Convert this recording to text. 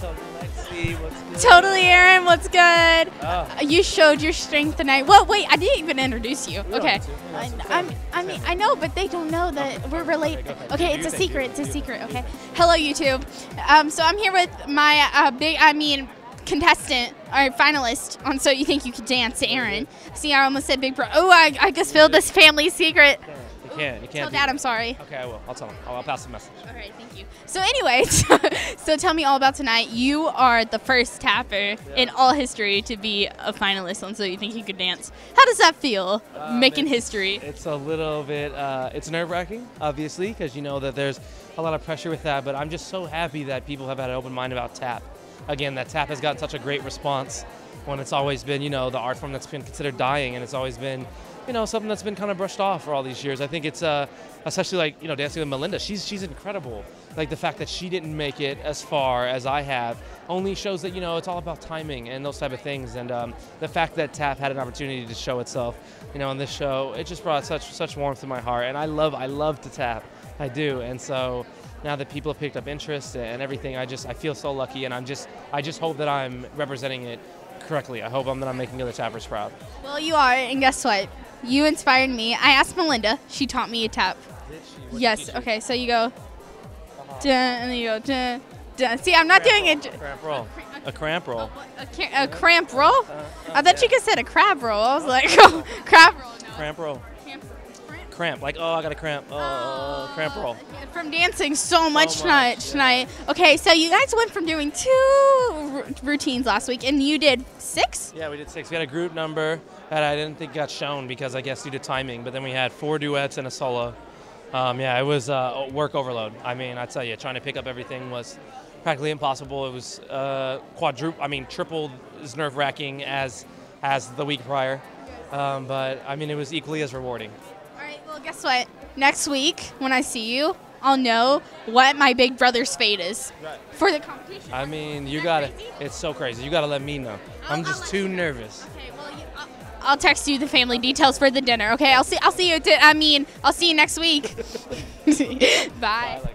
What's up, Lexi? What's good? Totally, Aaron. What's good? Oh. You showed your strength tonight. Well, wait, I didn't even introduce you. Okay. I mean, I know, but they don't know that we're related. Okay, it's a secret. It's a secret. Okay. Hello, YouTube. So I'm here with my contestant or finalist on So You Think You Can Dance, Aaron. See, I almost said Big Bro. Oh, I just spilled this family secret. You can't. Tell Dad I'm sorry. Okay, I will. I'll tell him. I'll pass the message. All right, thank you. So anyway, so tell me all about tonight. You are the first tapper in all history to be a finalist on So You Think You Could Dance. How does that feel, making history? It's a little bit, it's nerve-wracking, obviously, because you know that there's a lot of pressure with that, but I'm just so happy that people have had an open mind about tap. Again, that tap has gotten such a great response when it's always been, you know, the art form that's been considered dying, and it's always been, you know, something that's been kind of brushed off for all these years. I think it's, especially like, you know, dancing with Melinda, she's incredible. Like the fact that she didn't make it as far as I have only shows that, you know, it's all about timing and those type of things. And the fact that tap had an opportunity to show itself, you know, on this show, it just brought such warmth to my heart. And I love to tap, I do. And so now that people have picked up interest and everything, I feel so lucky. And I just hope that I'm representing it correctly. I hope I'm making other tappers proud. Well, you are, and guess what? You inspired me. I asked Melinda. She taught me a tap. Did she? Yes. Okay, so you go, dun, and then you go, dun, dun. See, I'm not doing it. A cramp roll. A cramp roll? I thought you could said a crab roll. I was like, oh, crab roll. No. Cramp roll. Cramp. Like, oh, I got a cramp. Oh, cramp roll. From dancing so much tonight. Yeah. Okay, so you guys went from doing 2 routines last week, and you did 6? Yeah, we did 6. We had a group number that I didn't think got shown because I guess due to timing, but then we had 4 duets and a solo. Yeah, it was work overload. I mean, I tell you, trying to pick up everything was practically impossible. It was triple as nerve-wracking as the week prior, but I mean, it was equally as rewarding. Well, guess what? Next week, when I see you, I'll know what my big brother's fate is for the competition. I mean, you got it. It's so crazy. You got to let me know. I'm just too nervous. Okay, well, I'll text you the family details for the dinner. Okay, I'll see you next week. Bye.